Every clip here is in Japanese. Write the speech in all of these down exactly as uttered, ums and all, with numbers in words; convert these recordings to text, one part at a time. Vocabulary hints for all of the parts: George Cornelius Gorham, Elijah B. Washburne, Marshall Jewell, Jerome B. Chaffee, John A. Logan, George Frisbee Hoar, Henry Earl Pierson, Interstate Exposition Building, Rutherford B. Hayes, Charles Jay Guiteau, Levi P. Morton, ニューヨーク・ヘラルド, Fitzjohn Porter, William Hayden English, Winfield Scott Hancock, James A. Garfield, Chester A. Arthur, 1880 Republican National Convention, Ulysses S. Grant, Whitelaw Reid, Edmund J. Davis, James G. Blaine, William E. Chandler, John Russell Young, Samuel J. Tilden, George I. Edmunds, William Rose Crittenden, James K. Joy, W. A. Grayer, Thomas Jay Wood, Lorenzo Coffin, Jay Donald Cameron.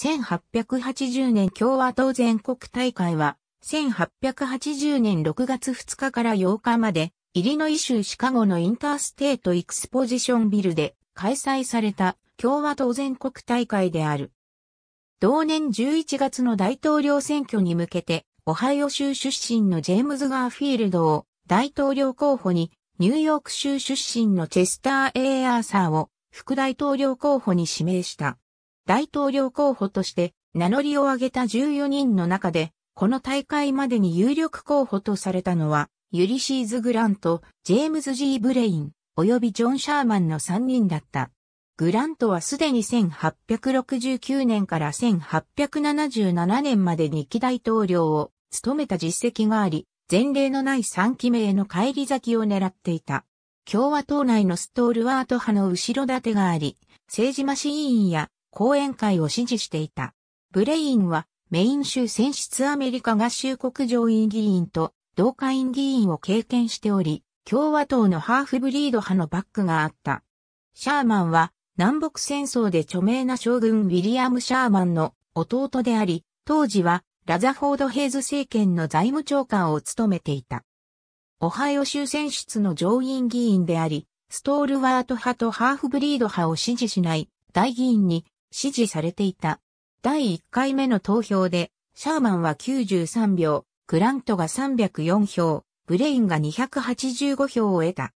せんはっぴゃくはちじゅうねん共和党全国大会は、せんはっぴゃくはちじゅうねんろくがつふつかからようかまで、イリノイ州シカゴのインターステートエクスポジションビルで開催された共和党全国大会である。同年じゅういちがつの大統領選挙に向けて、オハイオ州出身のジェームズ・ガーフィールドを大統領候補に、ニューヨーク州出身のチェスター・エイ・アーサーを副大統領候補に指名した。大統領候補として名乗りを上げたじゅうよにんの中で、この大会までに有力候補とされたのは、ユリシーズ・グラント、ジェームズ・ジー・ブレイン、及びジョン・シャーマンのさんにんだった。グラントはすでにせんはっぴゃくろくじゅうきゅうねんからせんはっぴゃくななじゅうななねんまでに期大統領を務めた実績があり、前例のないさんきめへの返り咲きを狙っていた。共和党内のストールワート派の後ろ盾があり、政治マシーンや後援会を支持していた。ブレインはメイン州選出アメリカ合衆国上院議員と同下院議員を経験しており、共和党のハーフブリード派のバックがあった。シャーマンは、南北戦争で著名な将軍ウィリアム・シャーマンの弟であり、当時はラザフォード・ヘイズ政権の財務長官を務めていた。オハイオ州選出の上院議員であり、ストールワート派とハーフブリード派を支持しない大議員に支持されていた。だいいっかいめの投票で、シャーマンはきゅうじゅうさんひょう、グラントがさんびゃくよんひょう、ブレインがにひゃくはちじゅうごひょうを得た。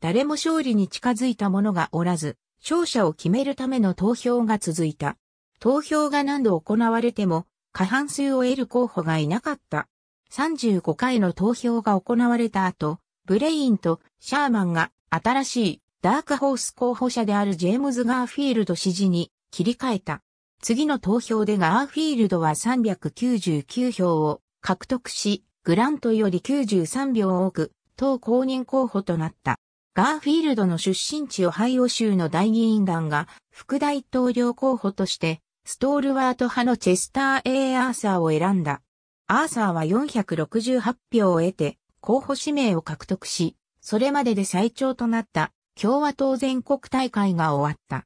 誰も勝利に近づいた者がおらず、勝者を決めるための投票が続いた。投票が何度行われても過半数を得る候補がいなかった。さんじゅうごかいの投票が行われた後、ブレインとシャーマンが新しいダークホース候補者であるジェームズ・ガーフィールド支持に切り替えた。次の投票でガーフィールドはさんびゃくきゅうじゅうきゅうひょうを獲得し、グラントよりきゅうじゅうさんびょう多く、党公認候補となった。ガーフィールドの出身地オハイオ州の大議員団が副大統領候補としてストールワート派のチェスター・エイ・アーサーを選んだ。アーサーはよんひゃくろくじゅうはちひょうを得て候補指名を獲得し、それまでで最長となった共和党全国大会が終わった。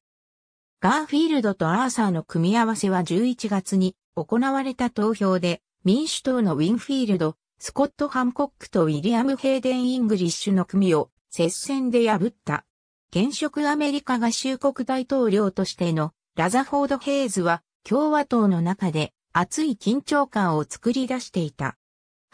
ガーフィールドとアーサーの組み合わせはじゅういちがつに行われた投票で民主党のウィンフィールド、スコット・ハンコックとウィリアム・ヘイデン・イングリッシュの組を接戦で破った。現職アメリカ合衆国大統領としてのラザフォード・ヘイズは共和党の中で熱い緊張感を作り出していた。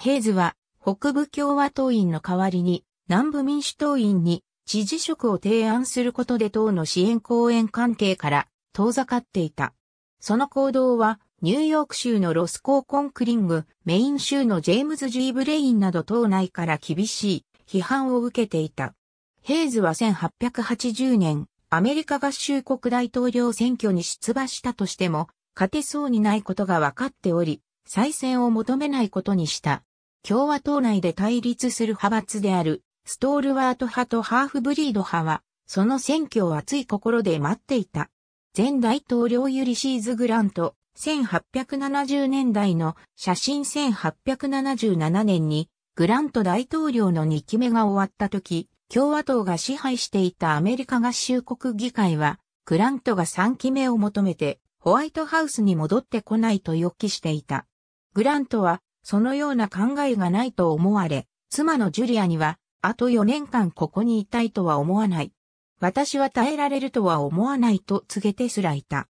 ヘイズは北部共和党員の代わりに南部民主党員に知事職を提案することで党の支援後援関係から遠ざかっていた。その行動はニューヨーク州のロスコー・コンクリング、メイン州のジェームズ・ジー・ブレインなど党内から厳しい批判を受けていた。ヘイズはせんはっぴゃくはちじゅうねん、アメリカ合衆国大統領選挙に出馬したとしても、勝てそうにないことが分かっており、再選を求めないことにした。共和党内で対立する派閥である、ストールワート派とハーフブリード派は、その選挙を熱い心で待っていた。前大統領ユリシーズ・グラント、せんはっぴゃくななじゅうねんだいの写真せんはっぴゃくななじゅうななねんに、グラント大統領のにきめが終わった時、共和党が支配していたアメリカ合衆国議会は、グラントがさんきめを求めて、ホワイトハウスに戻ってこないと予期していた。グラントは、そのような考えがないと思われ、妻のジュリアには、あとよねんかんここにいたいとは思わない。私は耐えられるとは思わないと告げてすらいた。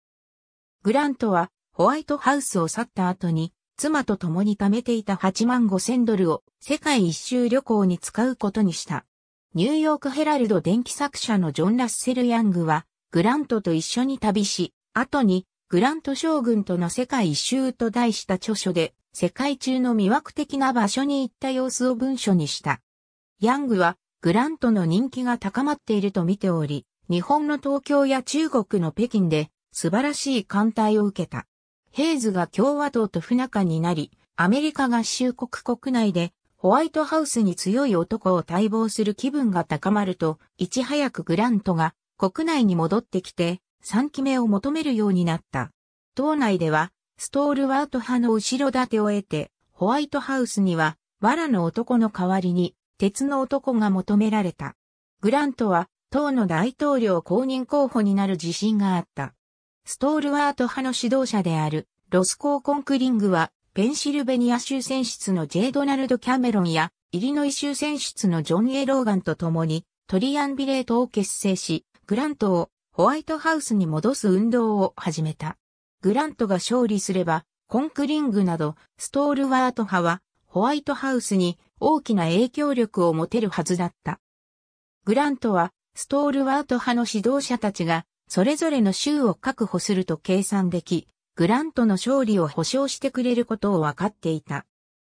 グラントは、ホワイトハウスを去った後に、妻と共に貯めていたはちまんごせんドルを世界一周旅行に使うことにした。ニューヨークヘラルド伝記作者のジョン・ラッセル・ヤングはグラントと一緒に旅し、後にグラント将軍との世界一周と題した著書で世界中の魅惑的な場所に行った様子を文書にした。ヤングはグラントの人気が高まっていると見ており、日本の東京や中国の北京で素晴らしい歓待を受けた。ヘイズが共和党と不仲になり、アメリカ合衆国国内でホワイトハウスに強い男を待望する気分が高まると、いち早くグラントが国内に戻ってきてさんきめを求めるようになった。党内ではストールワート派の後ろ盾を得て、ホワイトハウスには藁の男の代わりに鉄の男が求められた。グラントは党の大統領公認候補になる自信があった。ストールワート派の指導者であるロスコー・コンクリングは、ペンシルベニア州選出のジェイ・ドナルド・キャメロンや、イリノイ州選出のジョン・エ・ローガンと共に、トリアンビレートを結成し、グラントをホワイトハウスに戻す運動を始めた。グラントが勝利すれば、コンクリングなど、ストールワート派は、ホワイトハウスに大きな影響力を持てるはずだった。グラントは、ストールワート派の指導者たちが、それぞれの州を確保すると計算でき、グラントの勝利を保証してくれることを分かっていた。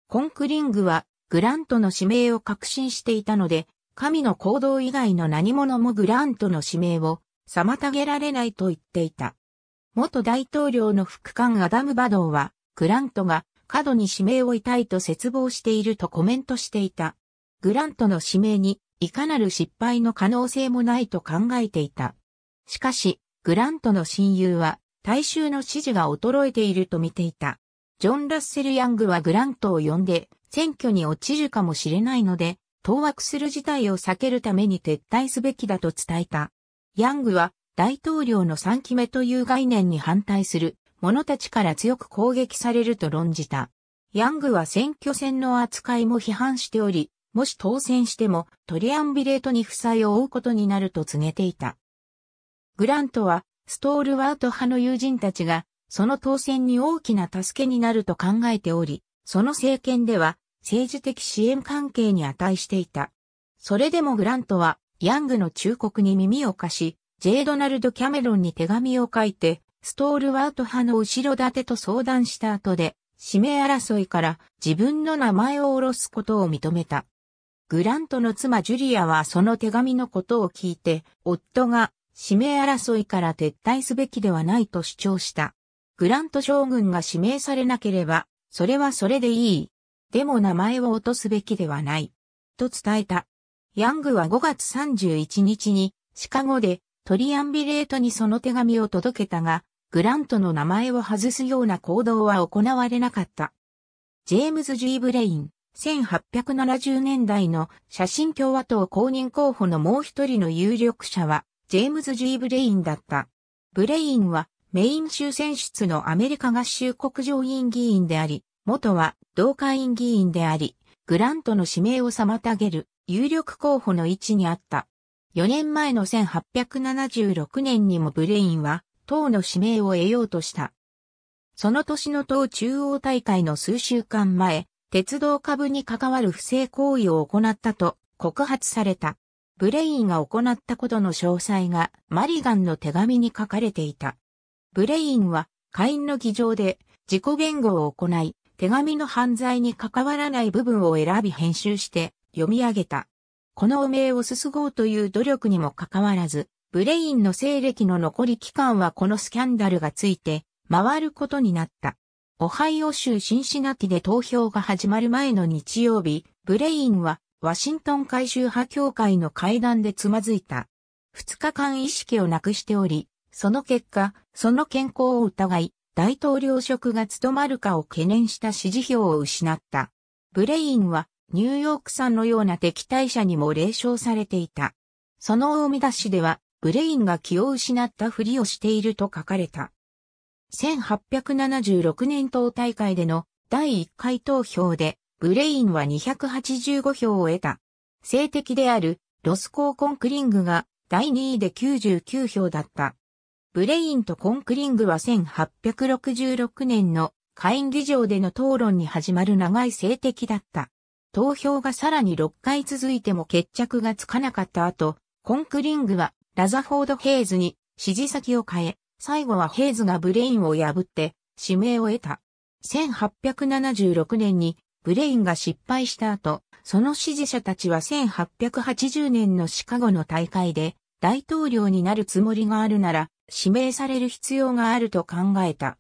コンクリングは、グラントの指名を確信していたので、神の行動以外の何者もグラントの指名を妨げられないと言っていた。元大統領の副官アダム・バドウは、グラントが過度に指名を痛いと切望しているとコメントしていた。グラントの指名にいかなる失敗の可能性もないと考えていた。しかし、グラントの親友は大衆の支持が衰えていると見ていた。ジョン・ラッセル・ヤングはグラントを呼んで選挙に落ちるかもしれないので、当惑する事態を避けるために撤退すべきだと伝えた。ヤングは大統領のさんきめという概念に反対する者たちから強く攻撃されると論じた。ヤングは選挙戦の扱いも批判しており、もし当選してもトリアンビレートに負債を負うことになると告げていた。グラントはストールワート派の友人たちがその当選に大きな助けになると考えており、その政権では政治的支援関係に値していた。それでもグラントはヤングの忠告に耳を貸し、ジェイ・ドナルド・キャメロンに手紙を書いて、ストールワート派の後ろ盾と相談した後で、指名争いから自分の名前を下ろすことを認めた。グラントの妻ジュリアはその手紙のことを聞いて、夫が指名争いから撤退すべきではないと主張した。グラント将軍が指名されなければ、それはそれでいい。でも名前を落とすべきではない。と伝えた。ヤングはごがつさんじゅういちにちにシカゴでトリアンビレートにその手紙を届けたが、グラントの名前を外すような行動は行われなかった。ジェームズ・ジー・ブレイン、せんはっぴゃくななじゅうねんだいの写真共和党公認候補のもう一人の有力者は、ジェームズ・ジー・ブレインだった。ブレインは、メイン州選出のアメリカ合衆国上院議員であり、元は同下院議員であり、グラントの指名を妨げる有力候補の位置にあった。よねんまえのせんはっぴゃくななじゅうろくねんにもブレインは党の指名を得ようとした。その年の党中央大会の数週間前、鉄道株に関わる不正行為を行ったと告発された。ブレインが行ったことの詳細がマリガンの手紙に書かれていた。ブレインは下院の議場で自己弁護を行い、手紙の犯罪に関わらない部分を選び編集して読み上げた。この汚名をすすごうという努力にもかかわらず、ブレインの西暦の残り期間はこのスキャンダルがついて回ることになった。オハイオ州シンシナティで投票が始まる前の日曜日、ブレインはワシントン改宗派教会の会談でつまずいた。ふつかかん意識をなくしており、その結果、その健康を疑い、大統領職が務まるかを懸念した支持票を失った。ブレインは、ニューヨークさんのような敵対者にも冷笑されていた。その大見出しでは、ブレインが気を失ったふりをしていると書かれた。せんはっぴゃくななじゅうろくねん党大会でのだいいっかい投票で、ブレインはにひゃくはちじゅうごひょうを得た。政敵であるロスコー・コンクリングがだいにいできゅうじゅうきゅうひょうだった。ブレインとコンクリングはせんはっぴゃくろくじゅうろくねんの下院議場での討論に始まる長い政敵だった。投票がさらにろっかい続いても決着がつかなかった後、コンクリングはラザフォード・ヘイズに支持先を変え、最後はヘイズがブレインを破って指名を得た。せんはっぴゃくななじゅうろくねんにブレインが失敗した後、その支持者たちはせんはっぴゃくはちじゅうねんのシカゴの大会で大統領になるつもりがあるなら指名される必要があると考えた。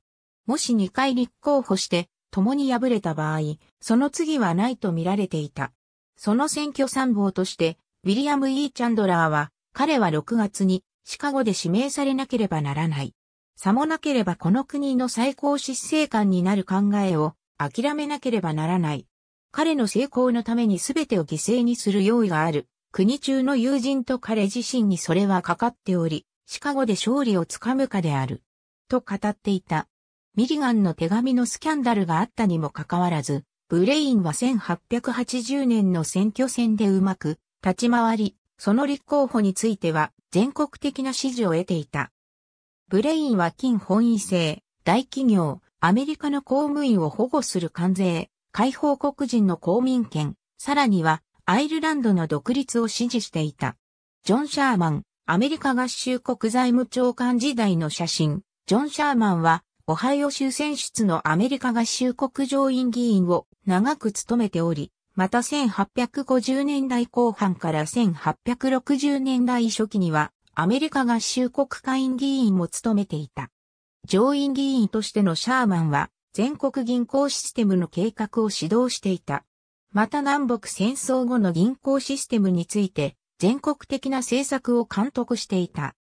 もしにかい立候補して、共に敗れた場合、その次はないと見られていた。その選挙参謀として、ウィリアム・イー・チャンドラーは、彼はろくがつにシカゴで指名されなければならない。さもなければこの国の最高執政官になる考えを諦めなければならない。彼の成功のために全てを犠牲にする用意がある。国中の友人と彼自身にそれはかかっており、シカゴで勝利をつかむかである。と語っていた。ミリガンの手紙のスキャンダルがあったにもかかわらず、ブレインはせんはっぴゃくはちじゅうねんの選挙戦でうまく立ち回り、その立候補については全国的な支持を得ていた。ブレインは金本位制、大企業、アメリカの公務員を保護する関税、解放黒人の公民権、さらにはアイルランドの独立を支持していた。ジョン・シャーマン、アメリカ合衆国財務長官時代の写真。ジョン・シャーマンはオハイオ州選出のアメリカ合衆国上院議員を長く務めており、またせんはっぴゃくごじゅうねんだいこう半からせんはっぴゃくろくじゅうねんだいしょ期にはアメリカ合衆国下院議員も務めていた。上院議員としてのシャーマンは全国銀行システムの計画を指導していた。また南北戦争後の銀行システムについて全国的な政策を監督していた。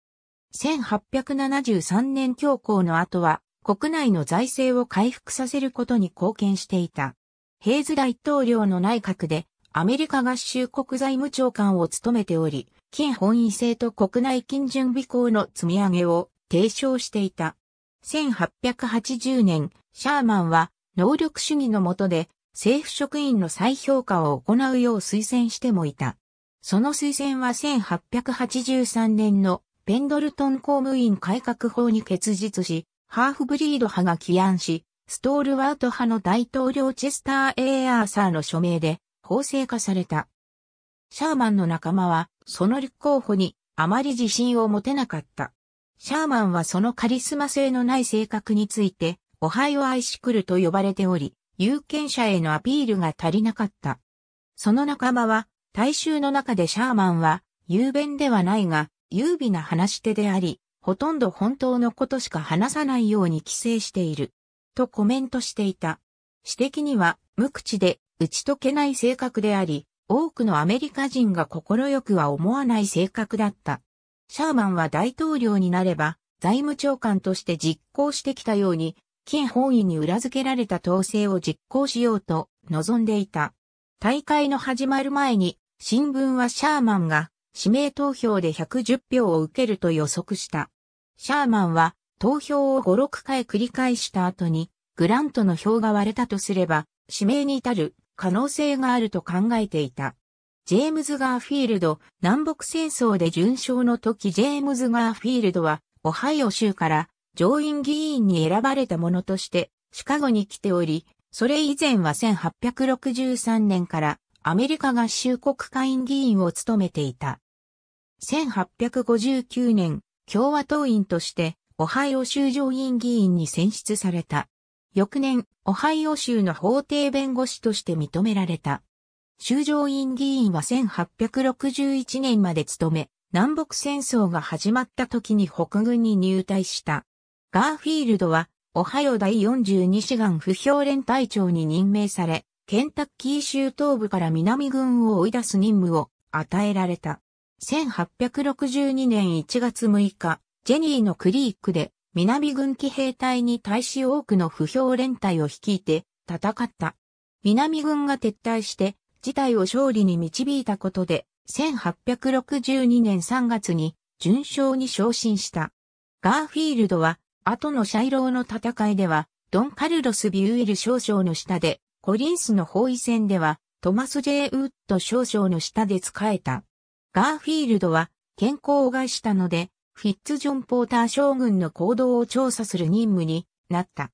せんはっぴゃくななじゅうさんねん恐慌の後は国内の財政を回復させることに貢献していた。ヘイズ大統領の内閣でアメリカ合衆国財務長官を務めており、金本位制と国内金準備項の積み上げを提唱していた。せんはっぴゃくはちじゅうねん、シャーマンは能力主義の下で政府職員の再評価を行うよう推薦してもいた。その推薦はせんはっぴゃくはちじゅうさんねんのペンドルトン公務員改革法に結実し、ハーフブリード派が起案し、ストールワート派の大統領チェスター・A・アーサーの署名で法制化された。シャーマンの仲間はその立候補にあまり自信を持てなかった。シャーマンはそのカリスマ性のない性格についてオハイオ・アイシクルと呼ばれており、有権者へのアピールが足りなかった。その仲間は大衆の中でシャーマンは雄弁ではないが優美な話し手であり、ほとんど本当のことしか話さないように規制している。とコメントしていた。指摘には無口で打ち解けない性格であり、多くのアメリカ人が心よくは思わない性格だった。シャーマンは大統領になれば財務長官として実行してきたように、金本位に裏付けられた統制を実行しようと望んでいた。大会の始まる前に新聞はシャーマンが指名投票でひゃくじゅっぴょうを受けると予測した。シャーマンは投票をご、ろっかい繰り返した後に、グラントの票が割れたとすれば、指名に至る可能性があると考えていた。ジェームズ・ガーフィールド、南北戦争で準勝の時ジェームズ・ガーフィールドは、オハイオ州から上院議員に選ばれたものとして、シカゴに来ており、それ以前はせんはっぴゃくろくじゅうさんねんからアメリカ合衆国下院議員を務めていた。せんはっぴゃくごじゅうきゅうねん、共和党員として、オハイオ州上院議員に選出された。翌年、オハイオ州の法廷弁護士として認められた。州上院議員はせんはっぴゃくろくじゅういちねんまで務め、南北戦争が始まった時に北軍に入隊した。ガーフィールドは、オハイオだいよんじゅうにしがん不評連隊長に任命され、ケンタッキー州東部から南軍を追い出す任務を与えられた。せんはっぴゃくろくじゅうにねんいちがつむいか、ジェニーのクリークで南軍騎兵隊に対し多くの不評連隊を率いて戦った。南軍が撤退して事態を勝利に導いたことでせんはっぴゃくろくじゅうにねんさんがつに準将に昇進した。ガーフィールドは後のシャイローの戦いではドン・カルロス・ビューエル少将の下で、コリンスの包囲戦ではトマス・ジェイ・ウッド少将の下で仕えた。ガーフィールドは健康を害したので、フィッツジョン・ポーター将軍の行動を調査する任務になった。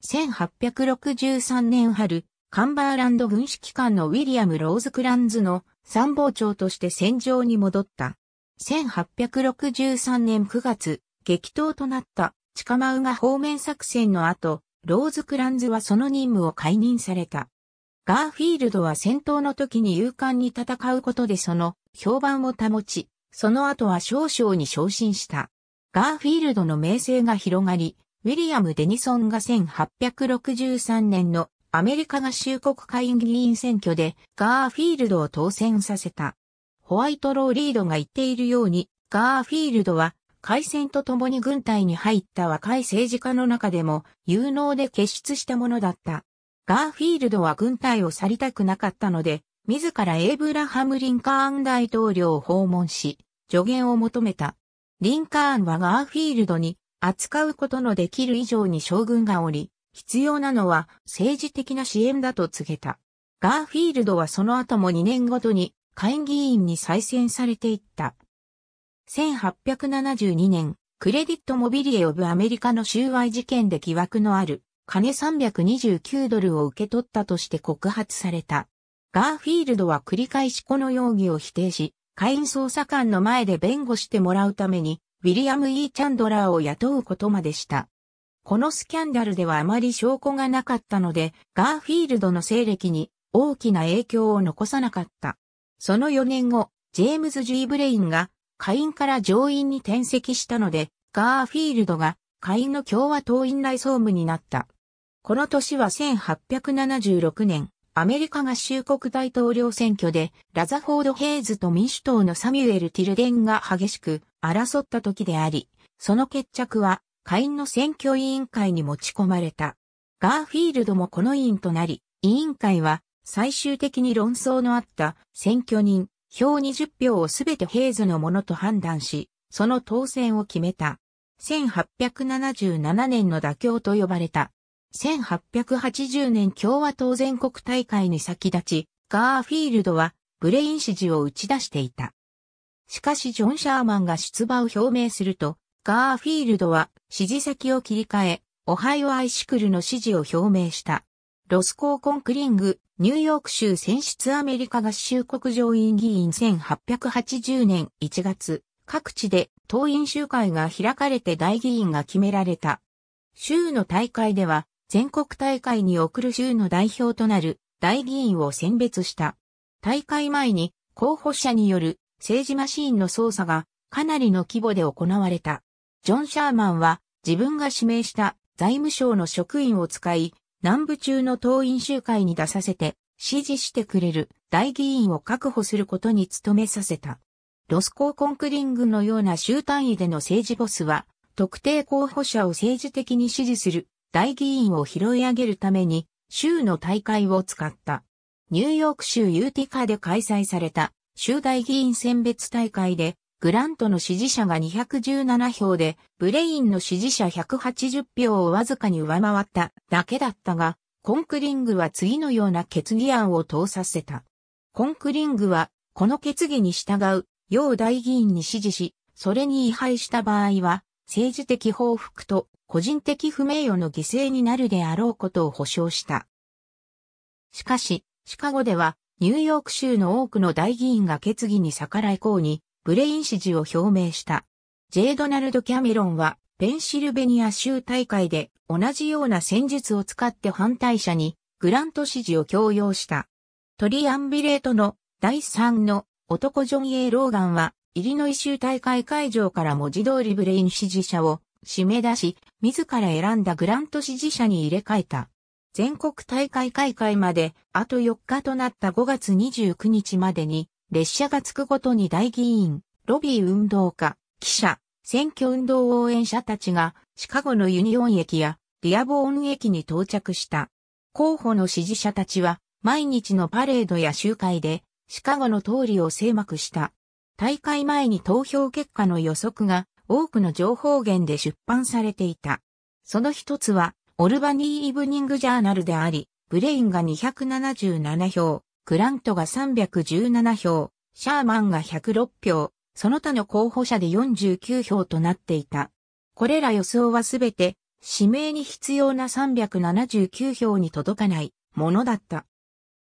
せんはっぴゃくろくじゅうさんねんはる、カンバーランド軍指揮官のウィリアム・ローズ・クランズの参謀長として戦場に戻った。せんはっぴゃくろくじゅうさんねんくがつ、激闘となったチカマウガ方面作戦の後、ローズ・クランズはその任務を解任された。ガーフィールドは戦闘の時に勇敢に戦うことでその評判を保ち、その後は少将に昇進した。ガーフィールドの名声が広がり、ウィリアム・デニソンがせんはっぴゃくろくじゅうさんねんのアメリカ合衆国下院議員選挙でガーフィールドを当選させた。ホワイトロー・リードが言っているように、ガーフィールドは開戦とともに軍隊に入った若い政治家の中でも有能で傑出したものだった。ガーフィールドは軍隊を去りたくなかったので、自らエイブラハム・リンカーン大統領を訪問し、助言を求めた。リンカーンはガーフィールドに扱うことのできる以上に将軍がおり、必要なのは政治的な支援だと告げた。ガーフィールドはその後もにねんごとに下院議員に再選されていった。せんはっぴゃくななじゅうにねん、クレディット・モビリエ・オブ・アメリカの収賄事件で疑惑のある金さんびゃくにじゅうきゅうドルを受け取ったとして告発された。ガーフィールドは繰り返しこの容疑を否定し、下院捜査官の前で弁護してもらうために、ウィリアム・イー・チャンドラーを雇うことまでした。このスキャンダルではあまり証拠がなかったので、ガーフィールドの勢力に大きな影響を残さなかった。そのよねんご、ジェームズ・G・ブレインが下院から上院に転籍したので、ガーフィールドが下院の共和党院内総務になった。この年はせんはっぴゃくななじゅうろくねん、アメリカ合衆国大統領選挙で、ラザフォード・ヘイズと民主党のサミュエル・ティルデンが激しく争った時であり、その決着は、下院の選挙委員会に持ち込まれた。ガーフィールドもこの委員となり、委員会は最終的に論争のあった選挙人票にじゅっぴょうをすべてヘイズのものと判断し、その当選を決めた。せんはっぴゃくななじゅうななねんの妥協と呼ばれた。せんはっぴゃくはちじゅうねん共和党全国大会に先立ち、ガーフィールドはブレイン支持を打ち出していた。しかしジョン・シャーマンが出馬を表明すると、ガーフィールドは支持先を切り替え、オハイオアイシクルの支持を表明した。ロス・コーコン・クリング、ニューヨーク州選出アメリカ合衆国上院議員せんはっぴゃくはちじゅうねんいちがつ、各地で党員集会が開かれて代議員が決められた。州の大会では、全国大会に送る州の代表となる代議員を選別した。大会前に候補者による政治マシーンの操作がかなりの規模で行われた。ジョン・シャーマンは自分が指名した財務省の職員を使い、南部中の党員集会に出させて支持してくれる代議員を確保することに努めさせた。ロス・コーコン・クリングのような州単位での政治ボスは、特定候補者を政治的に支持する代議員を拾い上げるために州の大会を使った。ニューヨーク州ユーティカで開催された州代議員選別大会で、グラントの支持者がにひゃくじゅうななひょうで、ブレインの支持者ひゃくはちじゅっぴょうをわずかに上回っただけだったが、コンクリングは次のような決議案を通させた。コンクリングは、この決議に従う、要代議員に指示し、それに違反した場合は、政治的報復と個人的不名誉の犠牲になるであろうことを保証した。しかし、シカゴでは、ニューヨーク州の多くの代議員が決議に逆らい抗議。ブレイン支持を表明した。J. ドナルド・キャメロンは、ペンシルベニア州大会で同じような戦術を使って反対者にグラント支持を強要した。トリアンビレートのだいさんの男ジョン・A・ローガンは、イリノイ州大会会場から文字通りブレイン支持者を締め出し、自ら選んだグラント支持者に入れ替えた。全国大会開会まであとよっかとなったごがつにじゅうくにちまでに、列車が着くごとに代議員、ロビー運動家、記者、選挙運動応援者たちがシカゴのユニオン駅やディアボーン駅に到着した。候補の支持者たちは毎日のパレードや集会でシカゴの通りを狭くした。大会前に投票結果の予測が多くの情報源で出版されていた。その一つはオルバニー・イブニング・ジャーナルであり、ブレインがにひゃくななじゅうななひょう。グラントがさんびゃくじゅうななひょう、シャーマンがひゃくろくひょう、その他の候補者でよんじゅうきゅうひょうとなっていた。これら予想はすべて指名に必要なさんびゃくななじゅうきゅうひょうに届かないものだった。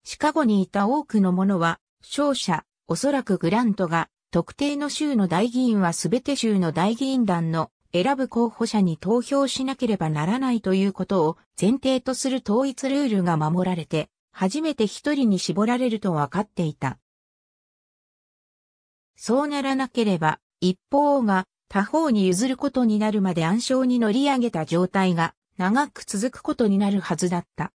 シカゴにいた多くの者は、勝者、おそらくグラントが、特定の州の代議員はすべて州の代議員団の選ぶ候補者に投票しなければならないということを前提とする統一ルールが守られて、初めて一人に絞られると分かっていた。そうならなければ、一方が他方に譲ることになるまで暗礁に乗り上げた状態が長く続くことになるはずだった。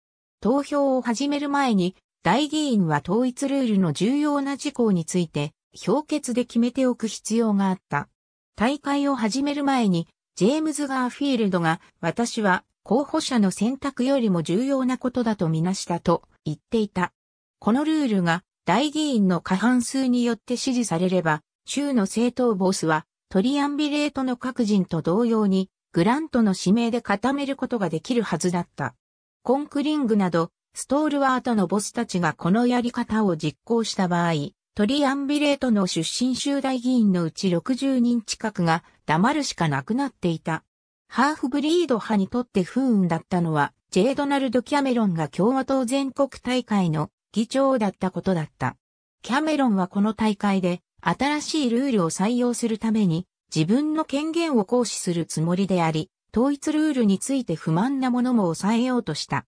投票を始める前に、代議員は統一ルールの重要な事項について、評決で決めておく必要があった。大会を始める前に、ジェームズ・ガーフィールドが、私は候補者の選択よりも重要なことだとみなしたと、言っていた。このルールが代議員の過半数によって支持されれば、州の政党ボスはトリアンビレートの各人と同様にグラントの指名で固めることができるはずだった。コンクリングなど、ストールワートのボスたちがこのやり方を実行した場合、トリアンビレートの出身州大議員のうちろくじゅうにん近くが黙るしかなくなっていた。ハーフブリード派にとって不運だったのは、ジェイ・ドナルド・キャメロンが共和党全国大会の議長だったことだった。キャメロンはこの大会で新しいルールを採用するために自分の権限を行使するつもりであり、統一ルールについて不満なものも抑えようとした。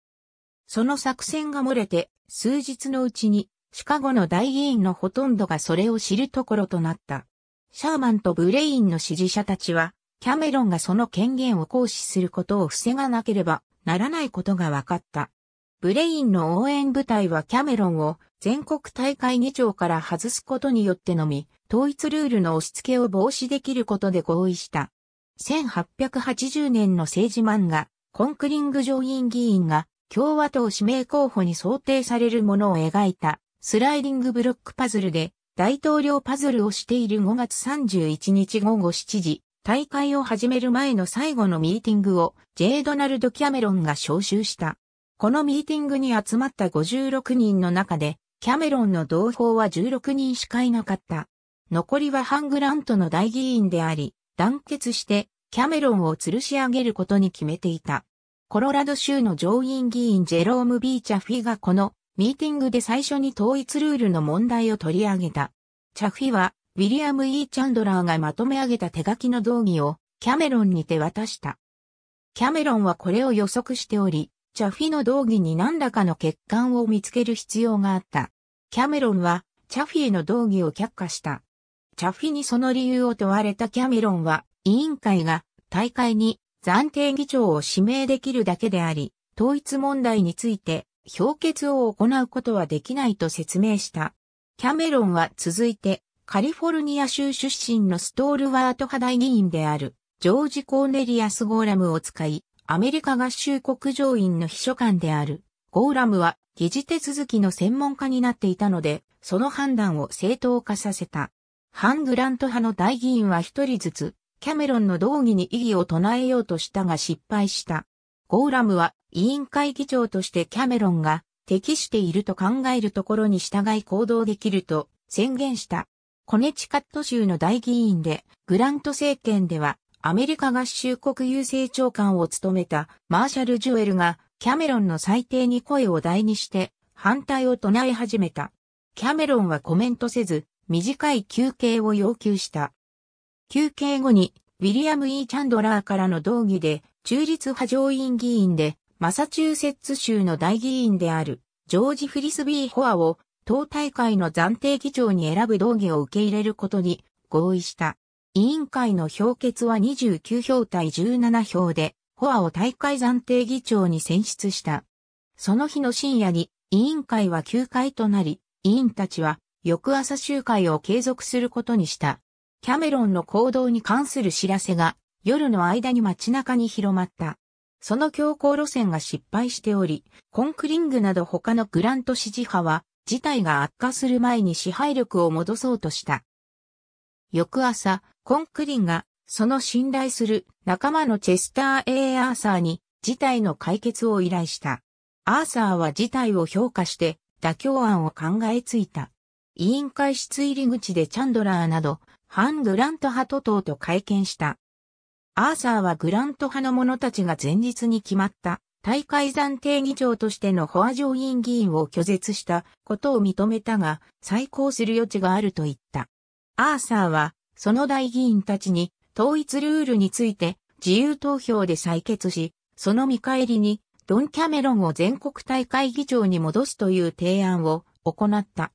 その作戦が漏れて、数日のうちにシカゴの大議員のほとんどがそれを知るところとなった。シャーマンとブレインの支持者たちは、キャメロンがその権限を行使することを防がなければならないことが分かった。ブレインの応援部隊はキャメロンを全国大会議長から外すことによってのみ、統一ルールの押し付けを防止できることで合意した。せんはっぴゃくはちじゅうねんの政治漫画、コンクリング上院議員が共和党指名候補に想定されるものを描いたスライディングブロックパズルで大統領パズルをしているごがつさんじゅういちにち午後しちじ。大会を始める前の最後のミーティングを ジェイ・ドナルド・キャメロンが招集した。このミーティングに集まったごじゅうろくにんの中で、キャメロンの同胞はじゅうろくにんしかいなかった。残りはハン・グラントの大議員であり、団結してキャメロンを吊るし上げることに決めていた。コロラド州の上院議員ジェローム・B・チャフィがこのミーティングで最初に統一ルールの問題を取り上げた。チャフィは、ウィリアム・イー・チャンドラーがまとめ上げた手書きの動議をキャメロンに手渡した。キャメロンはこれを予測しており、チャフィの動議に何らかの欠陥を見つける必要があった。キャメロンはチャフィの動議を却下した。チャフィにその理由を問われたキャメロンは、委員会が大会に暫定議長を指名できるだけであり、統一問題について評決を行うことはできないと説明した。キャメロンは続いて、カリフォルニア州出身のストールワート派大議員であるジョージ・コーネリアス・ゴーラムを使い、アメリカ合衆国上院の秘書官であるゴーラムは議事手続きの専門家になっていたので、その判断を正当化させた。ハン・グラント派の大議員は一人ずつキャメロンの動議に異議を唱えようとしたが失敗した。ゴーラムは委員会議長としてキャメロンが適していると考えるところに従い行動できると宣言した。コネチカット州の大議員で、グラント政権では、アメリカ合衆国郵政長官を務めたマーシャル・ジュエルが、キャメロンの裁定に声を大にして、反対を唱え始めた。キャメロンはコメントせず、短い休憩を要求した。休憩後に、ウィリアム・イー・チャンドラーからの動議で、中立派上院議員で、マサチューセッツ州の大議員である、ジョージ・フリスビー・ホアを、党大会の暫定議長に選ぶ動議を受け入れることに合意した。委員会の評決はにじゅうきゅうひょうたいじゅうななひょうで、ホアを大会暫定議長に選出した。その日の深夜に委員会は休会となり、委員たちは翌朝集会を継続することにした。キャメロンの行動に関する知らせが夜の間に街中に広まった。その強硬路線が失敗しており、コンクリングなど他のグラント支持派は、事態が悪化する前に支配力を戻そうとした。翌朝、コンクリンが、その信頼する仲間のチェスター・A・アーサーに事態の解決を依頼した。アーサーは事態を評価して妥協案を考えついた。委員会室入り口でチャンドラーなど、ハン・グラント派と党と会見した。アーサーはグラント派の者たちが前日に決まった。大会暫定議長としてのホア上院議員を拒絶したことを認めたが、再考する余地があると言った。アーサーは、その大議員たちに、統一ルールについて自由投票で採決し、その見返りに、ドン・キャメロンを全国大会議長に戻すという提案を行った。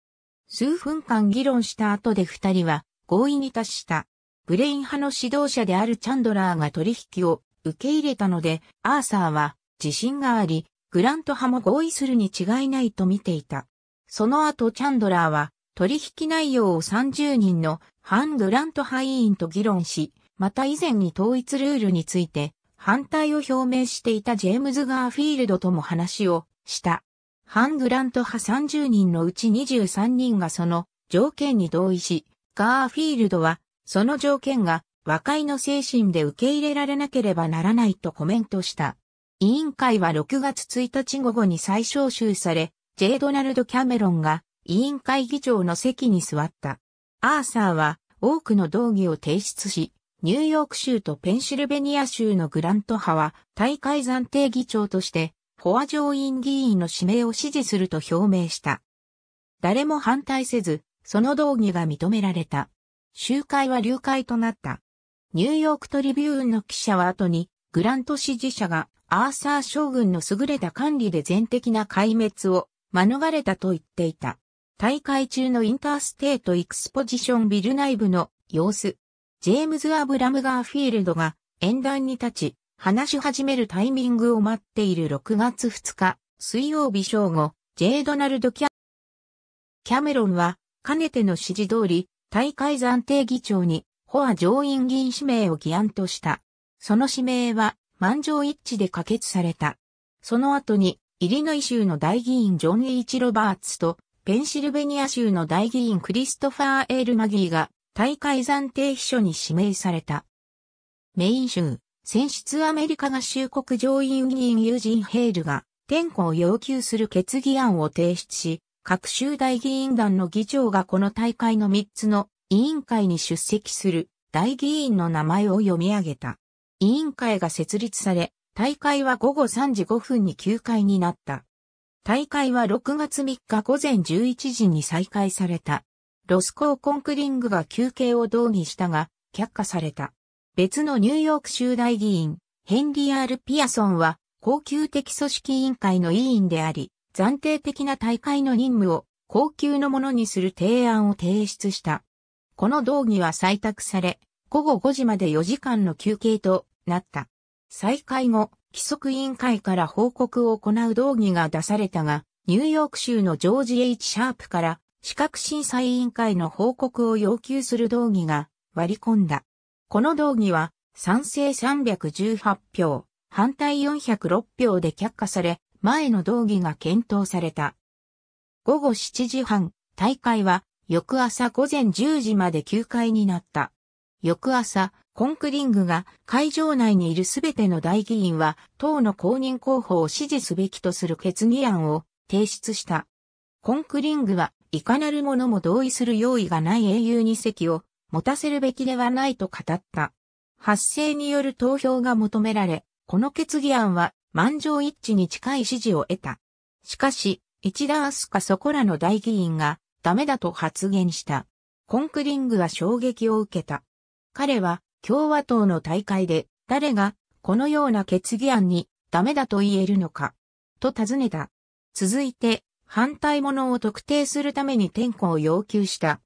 数分間議論した後で二人は合意に達した。ブレイン派の指導者であるチャンドラーが取引を受け入れたので、アーサーは、自信があり、グラント派も合意するに違いないと見ていた。その後チャンドラーは取引内容をさんじゅうにんの反グラント派委員と議論し、また以前に統一ルールについて反対を表明していたジェームズ・ガーフィールドとも話をした。反グラント派さんじゅうにんのうちにじゅうさんにんがその条件に同意し、ガーフィールドはその条件が和解の精神で受け入れられなければならないとコメントした。委員会はろくがつついたち午後に再招集され、ジェイ・ドナルド・キャメロンが委員会議長の席に座った。アーサーは多くの動議を提出し、ニューヨーク州とペンシルベニア州のグラント派は大会暫定議長として、フォア上院議員の指名を支持すると表明した。誰も反対せず、その動議が認められた。集会は流会となった。ニューヨークトリビューンの記者は後に、グラント支持者がアーサー将軍の優れた管理で全的な壊滅を免れたと言っていた。大会中のインターステートエクスポジションビル内部の様子。ジェームズ・アブラム・ガーフィールドが演壇に立ち、話し始めるタイミングを待っているろくがつふつか、水曜日正午、ジェイ・ドナルド・キャメロンは、かねての指示通り、大会暫定議長に、フォア上院議員指名を議案とした。その指名は、満場一致で可決された。その後に、イリノイ州の大議員ジョン・リーチ・ロバーツと、ペンシルベニア州の大議員クリストファー・エール・マギーが、大会暫定秘書に指名された。メイン州、選出アメリカ合衆国上院議員ユージン・ヘイルが、点呼を要求する決議案を提出し、各州大議員団の議長がこの大会のみっつの委員会に出席する大議員の名前を読み上げた。委員会が設立され、大会は午後さんじごふんに休会になった。大会はろくがつみっか午前じゅういちじに再開された。ロスコー・コンクリングが休憩を動議したが、却下された。別のニューヨーク州大議員、ヘンリー・アール・ピアソンは、恒久的組織委員会の委員であり、暫定的な大会の任務を、恒久のものにする提案を提出した。この動議は採択され、午後ごじまでよじかんの休憩となった。再開後、規則委員会から報告を行う動議が出されたが、ニューヨーク州のジョージ・ エイチ・シャープから、資格審査委員会の報告を要求する動議が割り込んだ。この動議は賛成さんびゃくじゅうはちひょう、反対よんひゃくろくひょうで却下され、前の動議が検討された。午後しちじはん、大会は翌朝午前じゅうじまで休会になった。翌朝、コンクリングが会場内にいるすべての大議員は党の公認候補を支持すべきとする決議案を提出した。コンクリングはいかなるものも同意する用意がない英雄に席を持たせるべきではないと語った。発声による投票が求められ、この決議案は満場一致に近い支持を得た。しかし、一田明日香そこらの大議員がダメだと発言した。コンクリングは衝撃を受けた。彼は共和党の大会で誰がこのような決議案にダメだと言えるのか、と尋ねた。続いて、反対者を特定するために点呼を要求した。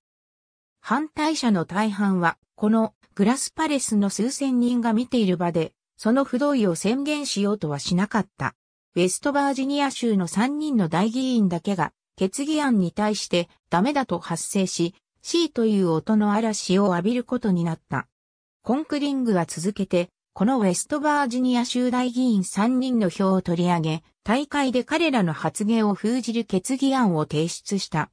反対者の大半は、このグラスパレスの数千人が見ている場で、その不同意を宣言しようとはしなかった。ウェストバージニア州のさんにんの大議員だけが、決議案に対してダメだと発声し、シー という音の嵐を浴びることになった。コンクリングは続けて、このウェストバージニア州大議員さんにんの票を取り上げ、大会で彼らの発言を封じる決議案を提出した。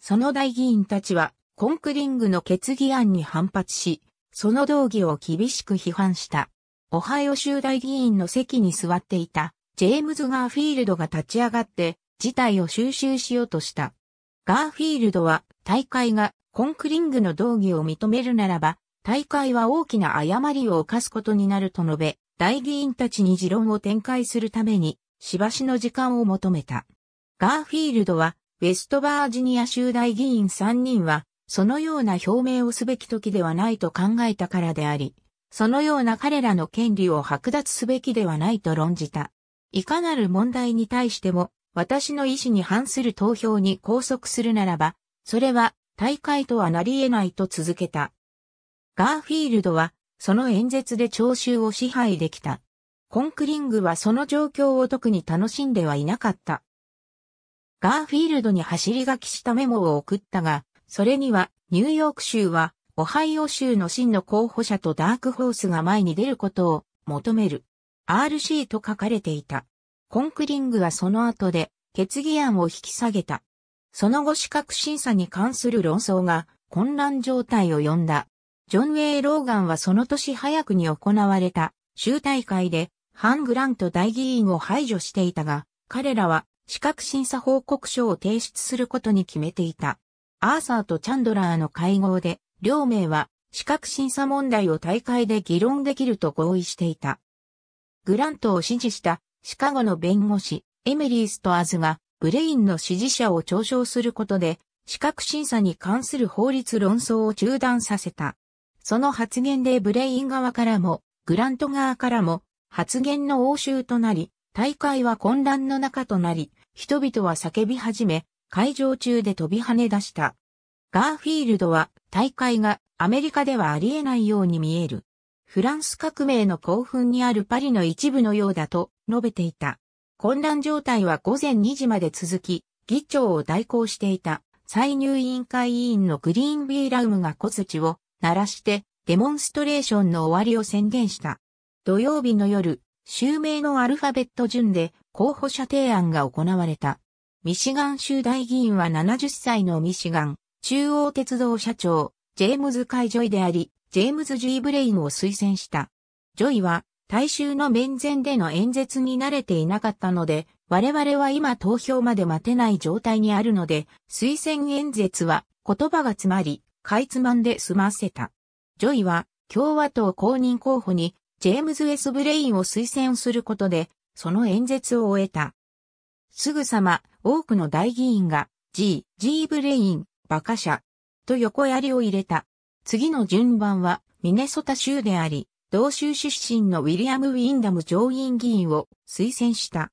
その大議員たちは、コンクリングの決議案に反発し、その動議を厳しく批判した。オハイオ州大議員の席に座っていた、ジェームズ・ガーフィールドが立ち上がって、事態を収拾しようとした。ガーフィールドは、大会がコンクリングの動議を認めるならば、大会は大きな誤りを犯すことになると述べ、大議員たちに持論を展開するために、しばしの時間を求めた。ガーフィールドは、ウェストバージニア州大議員さんにんは、そのような表明をすべき時ではないと考えたからであり、そのような彼らの権利を剥奪すべきではないと論じた。いかなる問題に対しても、私の意思に反する投票に拘束するならば、それは大会とはなり得ないと続けた。ガーフィールドは、その演説で聴衆を支配できた。コンクリングはその状況を特に楽しんではいなかった。ガーフィールドに走り書きしたメモを送ったが、それには、ニューヨーク州は、オハイオ州の真の候補者とダークホースが前に出ることを求める。アールシー と書かれていた。コンクリングはその後で、決議案を引き下げた。その後資格審査に関する論争が混乱状態を呼んだ。ジョン・ウェイ・ローガンはその年早くに行われた州大会でハン・グラント大議員を排除していたが、彼らは資格審査報告書を提出することに決めていた。アーサーとチャンドラーの会合で、両名は資格審査問題を大会で議論できると合意していた。グラントを支持したシカゴの弁護士、エミリー・ストアズが、ブレインの支持者を嘲笑することで、資格審査に関する法律論争を中断させた。その発言でブレイン側からも、グラント側からも、発言の応酬となり、大会は混乱の中となり、人々は叫び始め、会場中で飛び跳ね出した。ガーフィールドは、大会がアメリカではありえないように見える。フランス革命の興奮にあるパリの一部のようだと述べていた。混乱状態はごぜんにじまで続き、議長を代行していた歳入委員会委員のグリーンビーラウムが小槌を鳴らしてデモンストレーションの終わりを宣言した。土曜日の夜、州名のアルファベット順で候補者提案が行われた。ミシガン州大議員はななじゅっさいのミシガン中央鉄道社長、ジェームズ・カイ・ジョイであり、ジェームズ・ジー・ブレインを推薦した。ジョイは、大衆の面前での演説に慣れていなかったので、我々は今投票まで待てない状態にあるので、推薦演説は言葉が詰まり、かいつまんで済ませた。ジョイは、共和党公認候補に、ジェームズ・エス・ブレインを推薦することで、その演説を終えた。すぐさま、多くの大議員が、G、G・ブレイン、馬鹿者、と横槍を入れた。次の順番は、ミネソタ州であり、同州出身のウィリアム・ウィンダム上院議員を推薦した。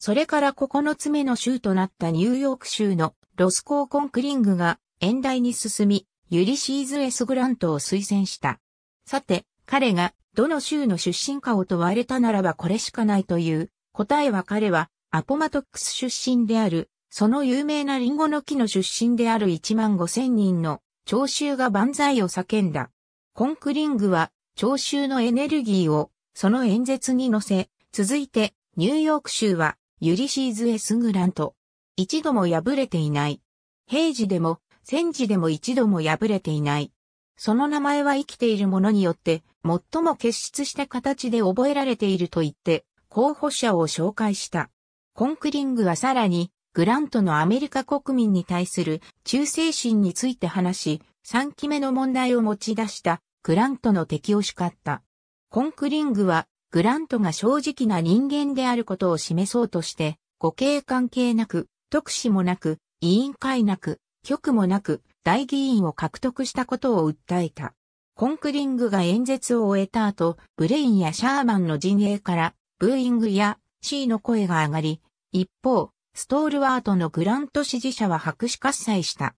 それからここのつめの州となったニューヨーク州のロスコー・コンクリングが演台に進み、ユリシーズ・エス・グラントを推薦した。さて、彼がどの州の出身かを問われたならばこれしかないという、答えは彼はアポマトックス出身である、その有名なリンゴの木の出身であるいちまんごせんにんの聴衆が万歳を叫んだ。コンクリングは聴衆のエネルギーをその演説に乗せ、続いてニューヨーク州はユリシーズ・エス・グラント。一度も敗れていない。平時でも戦時でも一度も敗れていない。その名前は生きている者によって最も結出した形で覚えられていると言って候補者を紹介した。コンクリングはさらに、グラントのアメリカ国民に対する忠誠心について話し、さんきめの問題を持ち出したグラントの敵を叱った。コンクリングはグラントが正直な人間であることを示そうとして、互恵関係なく、特使もなく、委員会なく、局もなく、大議員を獲得したことを訴えた。コンクリングが演説を終えた後、ブレインやシャーマンの陣営から、ブーイングやシーの声が上がり、一方、ストールワートのグラント支持者は白紙喝采した。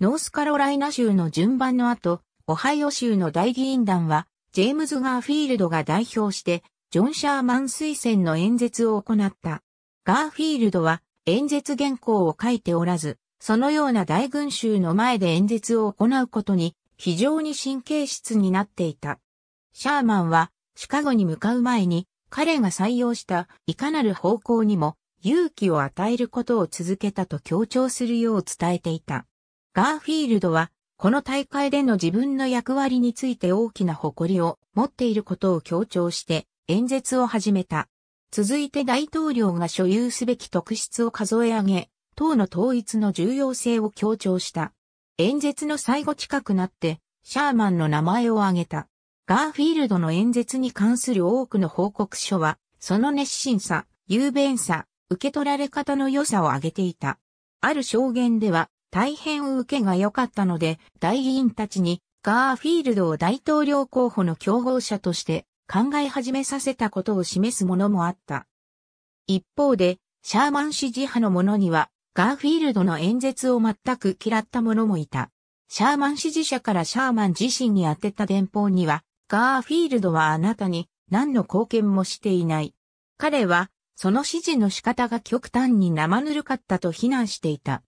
ノースカロライナ州の順番の後、オハイオ州の大議員団は、ジェームズ・ガーフィールドが代表して、ジョン・シャーマン推薦の演説を行った。ガーフィールドは、演説原稿を書いておらず、そのような大群衆の前で演説を行うことに、非常に神経質になっていた。シャーマンは、シカゴに向かう前に、彼が採用したいかなる方向にも、勇気を与えることを続けたと強調するよう伝えていた。ガーフィールドは、この大会での自分の役割について大きな誇りを持っていることを強調して演説を始めた。続いて大統領が所有すべき特質を数え上げ、党の統一の重要性を強調した。演説の最後近くなって、シャーマンの名前を挙げた。ガーフィールドの演説に関する多くの報告書は、その熱心さ、雄弁さ、受け取られ方の良さを挙げていた。ある証言では、大変受けが良かったので、大議員たちに、ガーフィールドを大統領候補の競合者として、考え始めさせたことを示すものもあった。一方で、シャーマン支持派の者には、ガーフィールドの演説を全く嫌った者もいた。シャーマン支持者からシャーマン自身に宛てた電報には、ガーフィールドはあなたに、何の貢献もしていない。彼は、その支持の仕方が極端に生ぬるかったと非難していた。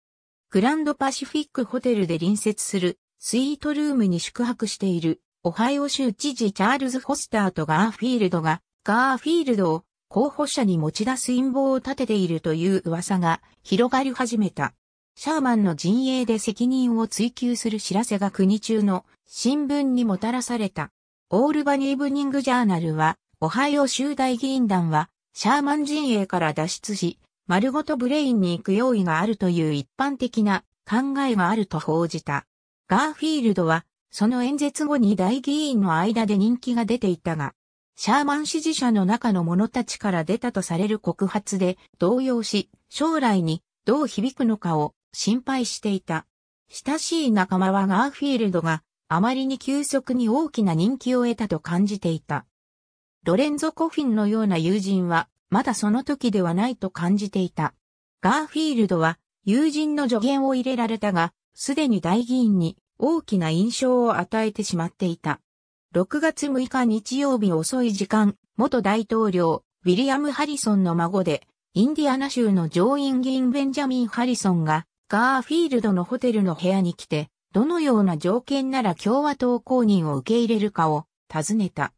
グランドパシフィックホテルで隣接するスイートルームに宿泊しているオハイオ州知事チャールズ・フォスターとガーフィールドがガーフィールドを候補者に持ち出す陰謀を立てているという噂が広がり始めた。シャーマンの陣営で責任を追及する知らせが国中の新聞にもたらされた。オールバニーブニングジャーナルは、オハイオ州大議員団は、シャーマン陣営から脱出し、丸ごとブレインに行く用意があるという一般的な考えがあると報じた。ガーフィールドは、その演説後に大議員の間で人気が出ていたが、シャーマン支持者の中の者たちから出たとされる告発で動揺し、将来にどう響くのかを心配していた。親しい仲間はガーフィールドがあまりに急速に大きな人気を得たと感じていた。ロレンゾ・コフィンのような友人はまだその時ではないと感じていた。ガーフィールドは友人の助言を入れられたが、すでに大議員に大きな印象を与えてしまっていた。ろくがつむいか日曜日遅い時間、元大統領、ウィリアム・ハリソンの孫で、インディアナ州の上院議員ベンジャミン・ハリソンが、ガーフィールドのホテルの部屋に来て、どのような条件なら共和党公認を受け入れるかを尋ねた。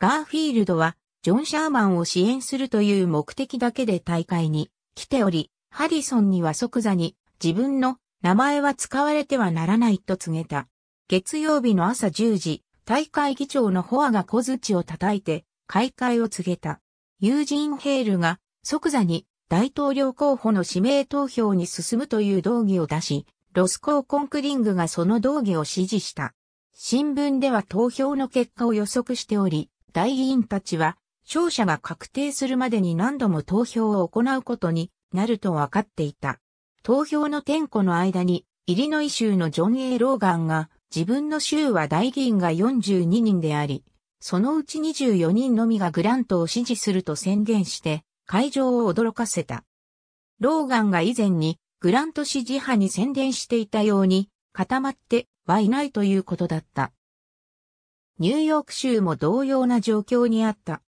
ガーフィールドは、ジョン・シャーマンを支援するという目的だけで大会に来ており、ハリソンには即座に自分の名前は使われてはならないと告げた。月曜日の朝じゅうじ、大会議長のホアが小槌を叩いて、開会を告げた。ユージン・ヘールが即座に大統領候補の指名投票に進むという動議を出し、ロスコー・コンクリングがその動議を支持した。新聞では投票の結果を予測しており、大議員たちは勝者が確定するまでに何度も投票を行うことになると分かっていた。投票の点呼の間に、イリノイ州のジョン・エー・ローガンが、自分の州は大議員がよんじゅうににんであり、そのうちにじゅうよにんのみがグラントを支持すると宣言して、会場を驚かせた。ローガンが以前にグラント支持派に宣伝していたように固まってはいないということだった。ニューヨーク州も同様な状況にあった。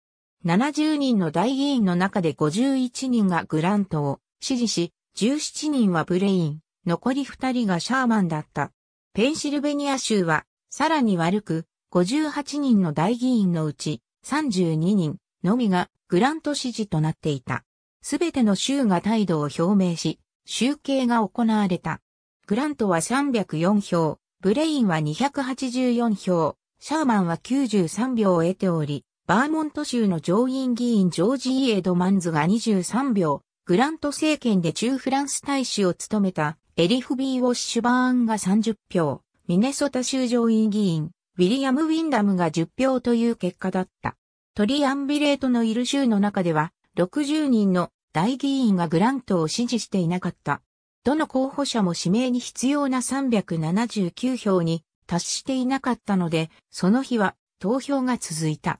ななじゅうにんの大議員の中でごじゅういちにんがグラントを支持し、じゅうしちにんはブレイン、残りふたりがシャーマンだった。ペンシルベニア州はさらに悪く、ごじゅうはちにんの大議員のうちさんじゅうににんのみがグラント支持となっていた。すべての州が態度を表明し、集計が行われた。グラントはさんびゃくよんひょう、ブレインはにひゃくはちじゅうよんひょう、シャーマンはきゅうじゅうさんびょうを得ており、バーモント州の上院議員ジョージ・イ・エドマンズがにじゅうさんびょう、グラント政権で駐フランス大使を務めた。エリフ・ビー・ウォッシュバーンがさんじゅっぴょう、ミネソタ州上院議員、ウィリアム・ウィンダムがじゅっぴょうという結果だった。トリアンビレートのいる州の中では、ろくじゅうにんの大議員がグラントを支持していなかった。どの候補者も指名に必要なさんびゃくななじゅうきゅうひょうに達していなかったので、その日は投票が続いた。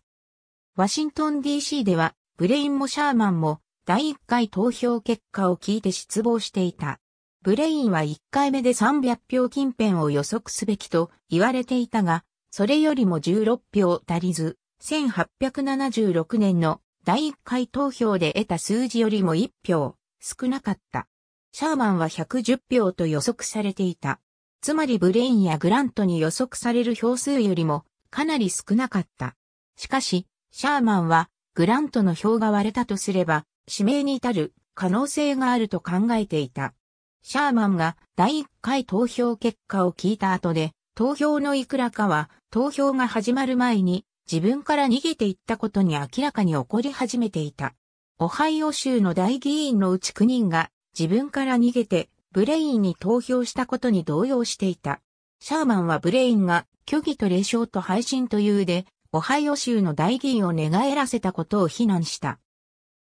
ワシントン ディーシー では、ブレインもシャーマンもだいいっかい投票結果を聞いて失望していた。ブレインはいっかいめでさんびゃくひょう近辺を予測すべきと言われていたが、それよりもじゅうろっぴょう足りず、せんはっぴゃくななじゅうろくねんのだいいっかい投票で得た数字よりもいっぴょう少なかった。シャーマンはひゃくじゅっぴょうと予測されていた。つまりブレインやグラントに予測される票数よりもかなり少なかった。しかし、シャーマンはグラントの票が割れたとすれば、指名に至る可能性があると考えていた。シャーマンがだいいっかい投票結果を聞いた後で、投票のいくらかは投票が始まる前に自分から逃げていったことに明らかに起こり始めていた。オハイオ州の大議員のうちきゅうにんが自分から逃げてブレインに投票したことに動揺していた。シャーマンはブレインが虚偽と礼賞と背信というで、オハイオ州の大議員を寝返らせたことを非難した。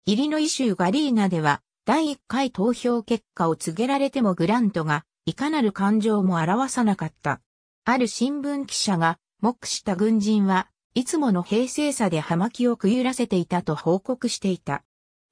イリノイ州ガリーナでは、だいいっかい投票結果を告げられてもグラントがいかなる感情も表さなかった。ある新聞記者が目視した軍人はいつもの平静さで葉巻をくゆらせていたと報告していた。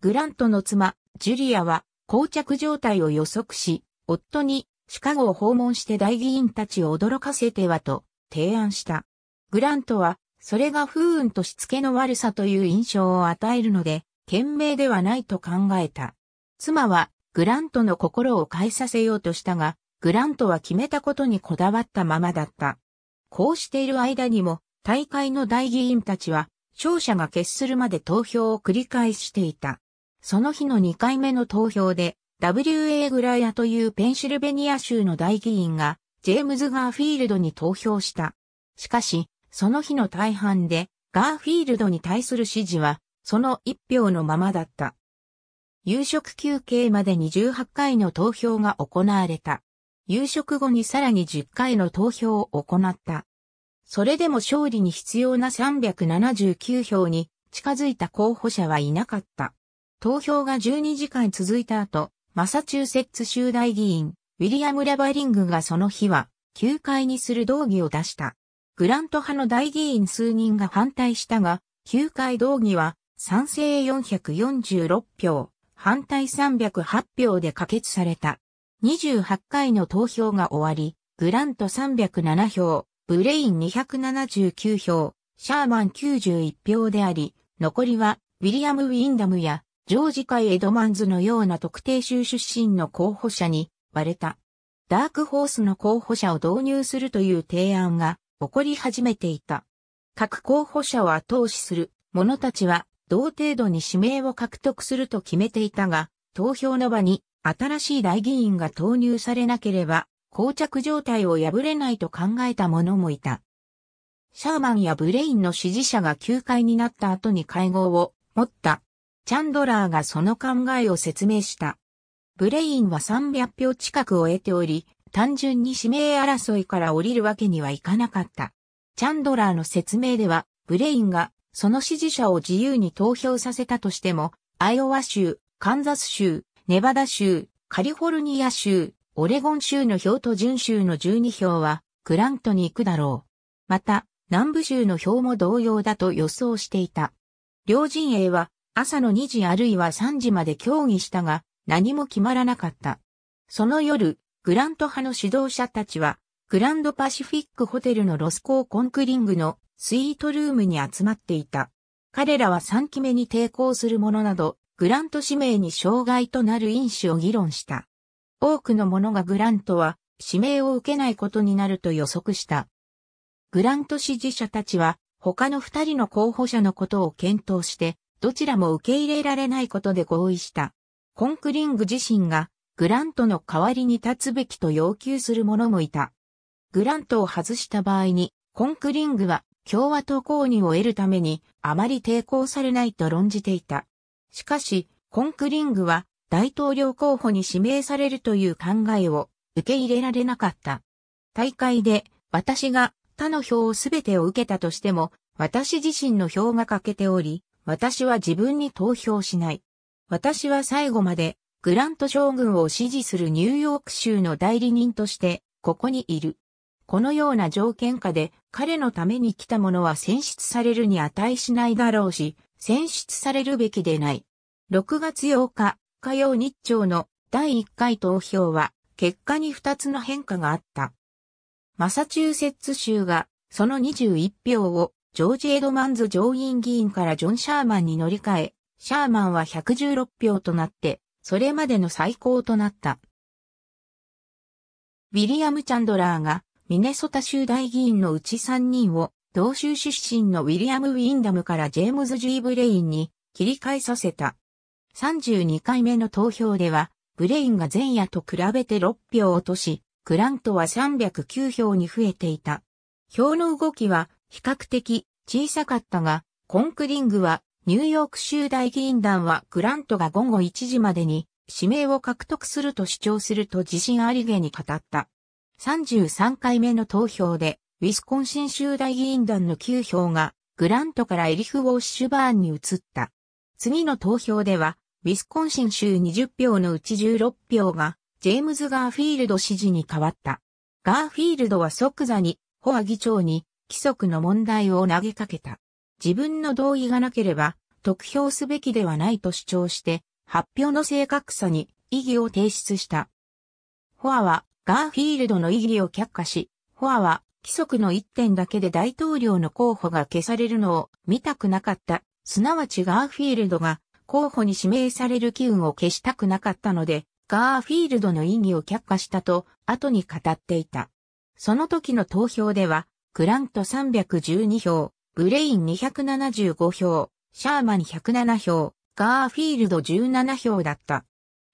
グラントの妻、ジュリアは膠着状態を予測し、夫にシカゴを訪問して大議員たちを驚かせてはと提案した。グラントはそれが不運としつけの悪さという印象を与えるので、賢明ではないと考えた。妻はグラントの心を変えさせようとしたが、グラントは決めたことにこだわったままだった。こうしている間にも大会の大議員たちは勝者が決するまで投票を繰り返していた。その日のにかいめの投票でダブリューエー グライアというペンシルベニア州の大議員が、ジェームズ・ガーフィールドに投票した。しかし、その日の大半で、ガーフィールドに対する支持は、その一票のままだった。夕食休憩までにじゅうはちかいの投票が行われた。夕食後にさらにじゅっかいの投票を行った。それでも勝利に必要なさんびゃくななじゅうきゅうひょうに近づいた候補者はいなかった。投票がじゅうにじかん続いた後、マサチューセッツ州大議員、ウィリアム・ラバリングがその日は休会にする動議を出した。グラント派の大議員数人が反対したが、休会動議は賛成よんひゃくよんじゅうろくひょう、反対さんびゃくはちひょうで可決された。にじゅうはちかいの投票が終わり、グラントさんびゃくななひょう、ブレインにひゃくななじゅうきゅうひょう、シャーマンきゅうじゅういちひょうであり、残りはウィリアム・ウィンダムやジョージ・カイ・エドマンズのような特定州出身の候補者に割れた。ダークホースの候補者を導入するという提案が起こり始めていた。各候補者を後押しする者たちは同程度に指名を獲得すると決めていたが、投票の場に新しい大議員が投入されなければ、膠着状態を破れないと考えた者もいた。シャーマンやブレインの支持者が休会になった後に会合を持った。チャンドラーがその考えを説明した。ブレインはさんびゃくひょう近くを得ており、単純に指名争いから降りるわけにはいかなかった。チャンドラーの説明では、ブレインがその支持者を自由に投票させたとしても、アイオワ州、カンザス州、ネバダ州、カリフォルニア州、オレゴン州の票と準州のじゅうにひょうはグラントに行くだろう。また、南部州の票も同様だと予想していた。両陣営は朝のにじあるいはさんじまで協議したが何も決まらなかった。その夜、グラント派の指導者たちはグランドパシフィックホテルのロスコーコンクリングのスイートルームに集まっていた。彼らはさんきめに抵抗する者など、グラント指名に障害となる因子を議論した。多くの者がグラントは指名を受けないことになると予測した。グラント支持者たちは他の二人の候補者のことを検討してどちらも受け入れられないことで合意した。コンクリング自身がグラントの代わりに立つべきと要求する者もいた。グラントを外した場合にコンクリングは共和党公認を得るためにあまり抵抗されないと論じていた。しかしコンクリングは大統領候補に指名されるという考えを受け入れられなかった。大会で私が他の票をすべてを受けたとしても私自身の票が欠けており、私は自分に投票しない。私は最後までグラント将軍を支持するニューヨーク州の代理人としてここにいる。このような条件下で彼のために来た者は選出されるに値しないだろうし、選出されるべきでない。ろくがつようか。火曜日朝のだいいっかい投票は結果にふたつの変化があった。マサチューセッツ州がそのにじゅういちひょうをジョージ・エドマンズ上院議員からジョン・シャーマンに乗り換え、シャーマンはひゃくじゅうろくひょうとなって、それまでの最高となった。ウィリアム・チャンドラーがミネソタ州大議員のうちさんにんを同州出身のウィリアム・ウィンダムからジェームズ・ジー・ブレインに切り替えさせた。さんじゅうにかいめの投票では、ブレインが前夜と比べてろっぴょう落とし、グラントはさんびゃくきゅうひょうに増えていた。票の動きは比較的小さかったが、コンクリングはニューヨーク州大議員団はグラントが午後いちじまでに指名を獲得すると主張すると自信ありげに語った。さんじゅうさんかいめの投票で、ウィスコンシン州大議員団のきゅうひょうがグラントからエリフ・ウォッシュバーンに移った。次の投票では、ウィスコンシン州にじゅっぴょうのうちじゅうろっぴょうがジェームズ・ガーフィールド支持に変わった。ガーフィールドは即座にホア議長に規則の問題を投げかけた。自分の同意がなければ得票すべきではないと主張して発表の正確さに異議を提出した。ホアはガーフィールドの異議を却下し、ホアは規則のいってんだけで大統領の候補が消されるのを見たくなかった。すなわちガーフィールドが候補に指名される機運を消したくなかったので、ガーフィールドの異議を却下したと後に語っていた。その時の投票では、グラントさんびゃくじゅうにひょう、ブレインにひゃくななじゅうごひょう、シャーマンひゃくななひょう、ガーフィールドじゅうななひょうだった。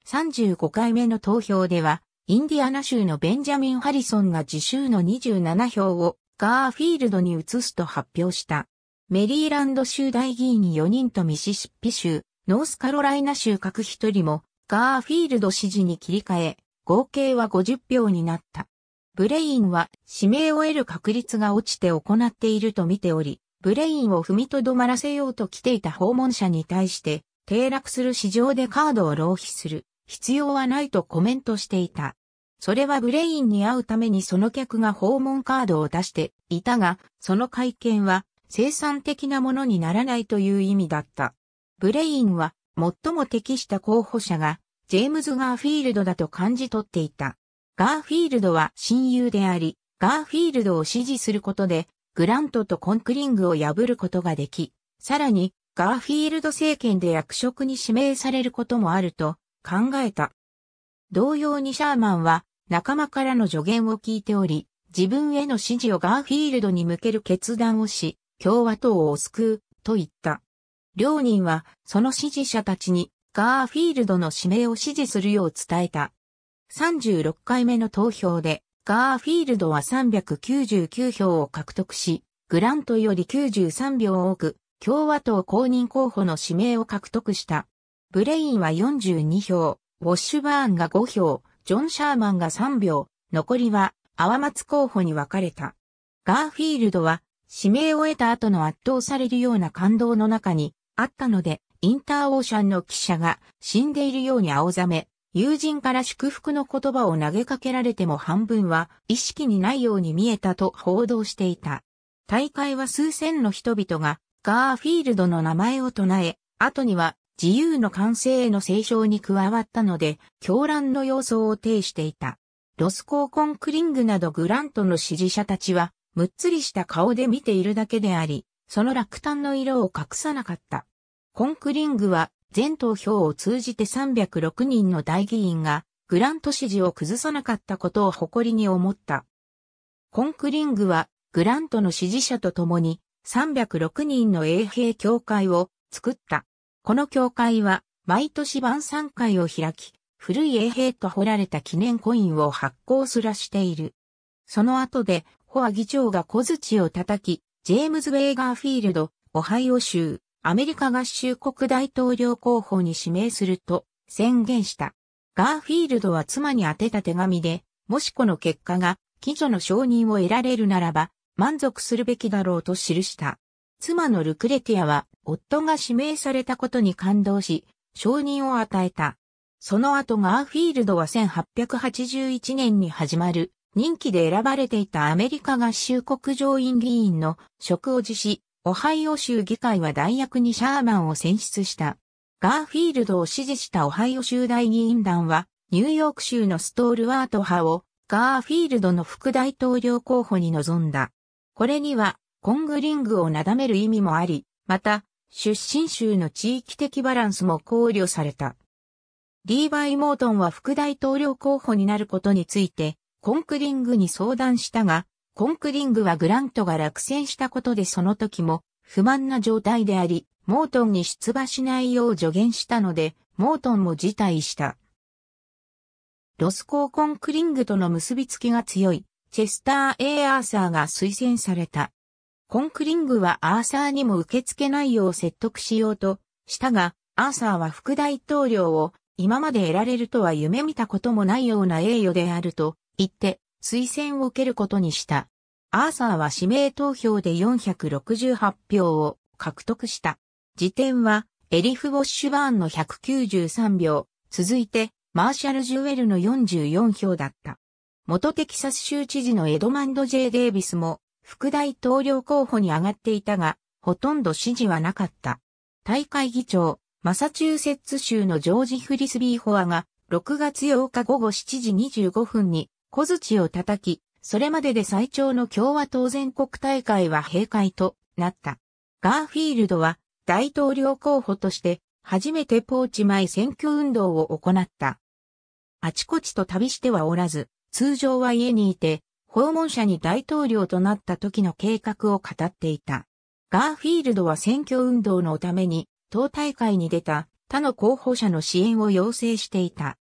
さんじゅうごかいめの投票では、インディアナ州のベンジャミン・ハリソンが自州のにじゅうななひょうをガーフィールドに移すと発表した。メリーランド州代議員よにんとミシシッピ州、ノースカロライナ州各ひとりもガーフィールド支持に切り替え、合計はごじゅっぴょうになった。ブレインは指名を得る確率が落ちて行っていると見ており、ブレインを踏みとどまらせようと来ていた訪問者に対して、低落する市場でカードを浪費する必要はないとコメントしていた。それはブレインに会うためにその客が訪問カードを出していたが、その会見は生産的なものにならないという意味だった。ブレインは最も適した候補者がジェームズ・ガーフィールドだと感じ取っていた。ガーフィールドは親友であり、ガーフィールドを支持することでグラントとコンクリングを破ることができ、さらにガーフィールド政権で役職に指名されることもあると考えた。同様にシャーマンは仲間からの助言を聞いており、自分への支持をガーフィールドに向ける決断をし、共和党を救うと言った。両人はその支持者たちにガーフィールドの指名を支持するよう伝えた。さんじゅうろっかいめの投票でガーフィールドはさんびゃくきゅうじゅうきゅうひょうを獲得し、グラントよりきゅうじゅうさんびょう多く、共和党公認候補の指名を獲得した。ブレインはよんじゅうにひょう、ウォッシュバーンがごひょう、ジョン・シャーマンがさんひょう、残りはアワマツ候補に分かれた。ガーフィールドは指名を得た後の圧倒されるような感動の中にあったので、インターオーシャンの記者が死んでいるように青ざめ、友人から祝福の言葉を投げかけられても半分は意識にないように見えたと報道していた。大会は数千の人々が、ガーフィールドの名前を唱え、後には自由の歓声への斉唱に加わったので、狂乱の様相を呈していた。ロスコー・コンクリングなどグラントの支持者たちは、むっつりした顔で見ているだけであり、その落胆の色を隠さなかった。コンクリングは、全投票を通じてさんびゃくろくにんの代議員が、グラント支持を崩さなかったことを誇りに思った。コンクリングは、グラントの支持者と共に、さんびゃくろくにんの衛兵協会を作った。この協会は毎年晩餐会を開き、古い衛兵と彫られた記念コインを発行すらしている。その後で、ホア議長が小槌を叩き、ジェームズ・ウェイ・ガーフィールド、オハイオ州、アメリカ合衆国大統領候補に指名すると宣言した。ガーフィールドは妻に宛てた手紙で、もしこの結果が貴女の承認を得られるならば、満足するべきだろうと記した。妻のルクレティアは夫が指名されたことに感動し、承認を与えた。その後ガーフィールドはせんはっぴゃくはちじゅういちねんに始まる任期で選ばれていたアメリカ合衆国上院議員の職を辞し、オハイオ州議会は代役にシャーマンを選出した。ガーフィールドを支持したオハイオ州大議員団は、ニューヨーク州のストールワート派をガーフィールドの副大統領候補に臨んだ。これには、コングリングをなだめる意味もあり、また、出身州の地域的バランスも考慮された。リーバイ・モートンは副大統領候補になることについて、コンクリングに相談したが、コンクリングはグラントが落選したことでその時も不満な状態であり、モートンに出馬しないよう助言したので、モートンも辞退した。ロスコー・コンクリングとの結びつきが強い。チェスター・ A ・アーサーが推薦された。コンクリングはアーサーにも受け付けないよう説得しようとしたが、アーサーは副大統領を今まで得られるとは夢見たこともないような栄誉であると言って推薦を受けることにした。アーサーは指名投票でよんひゃくろくじゅうはちひょうを獲得した。次点はエリフ・ウォッシュバーンのひゃくきゅうじゅうさんひょう、続いてマーシャル・ジュエルのよんじゅうよんひょうだった。元テキサス州知事のエドマンド・ジェイ・デイビスも副大統領候補に上がっていたが、ほとんど支持はなかった。大会議長、マサチューセッツ州のジョージ・フリスビー・ホアがろくがつようか午後しちじにじゅうごふんに小槌を叩き、それまでで最長の共和党全国大会は閉会となった。ガーフィールドは大統領候補として初めてポーチ前選挙運動を行った。あちこちと旅してはおらず、通常は家にいて、訪問者に大統領となった時の計画を語っていた。ガーフィールドは選挙運動のために、党大会に出た他の候補者の支援を要請していた。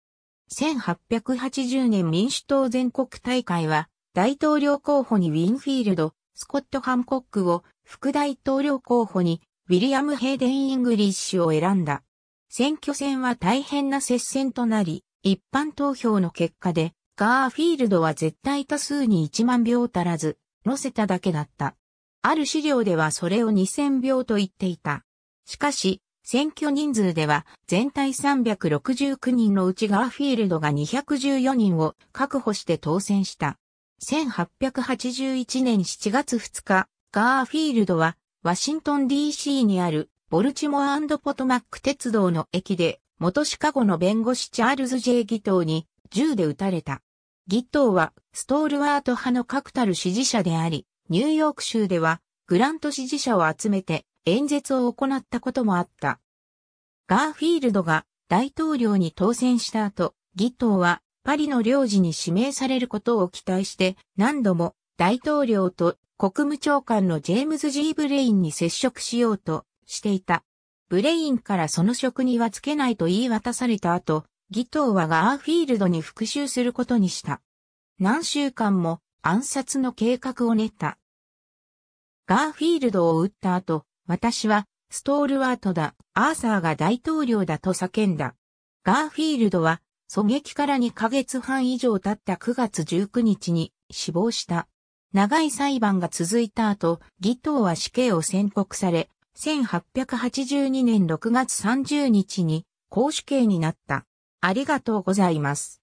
せんはっぴゃくはちじゅうねん民主党全国大会は、大統領候補にウィンフィールド、スコット・ハンコックを、副大統領候補にウィリアム・ヘイデン・イングリッシュを選んだ。選挙戦は大変な接戦となり、一般投票の結果で、ガーフィールドは絶対多数にいちまんひょう足らず、乗せただけだった。ある資料ではそれをにせんひょうと言っていた。しかし、選挙人数では全体さんびゃくろくじゅうきゅうにんのうちガーフィールドがにひゃくじゅうよにんを確保して当選した。せんはっぴゃくはちじゅういちねんしちがつふつか、ガーフィールドはワシントン ディーシー にあるボルチモア&ポトマック鉄道の駅で元シカゴの弁護士チャールズ・ジェイ・ギトーに銃で撃たれた。ギトーはストールワート派の確たる支持者であり、ニューヨーク州ではグラント支持者を集めて演説を行ったこともあった。ガーフィールドが大統領に当選した後、ギトーはパリの領事に指名されることを期待して何度も大統領と国務長官のジェームズ・ジー・ブレインに接触しようとしていた。ブレインからその職にはつけないと言い渡された後、ギトーはガーフィールドに復讐することにした。何週間も暗殺の計画を練った。ガーフィールドを撃った後、私は、ストールワートだ、アーサーが大統領だと叫んだ。ガーフィールドは、狙撃からにかげつはん以上経ったくがつじゅうくにちに死亡した。長い裁判が続いた後、ギトーは死刑を宣告され、せんはっぴゃくはちじゅうにねんろくがつさんじゅうにちに、絞首刑になった。ありがとうございます。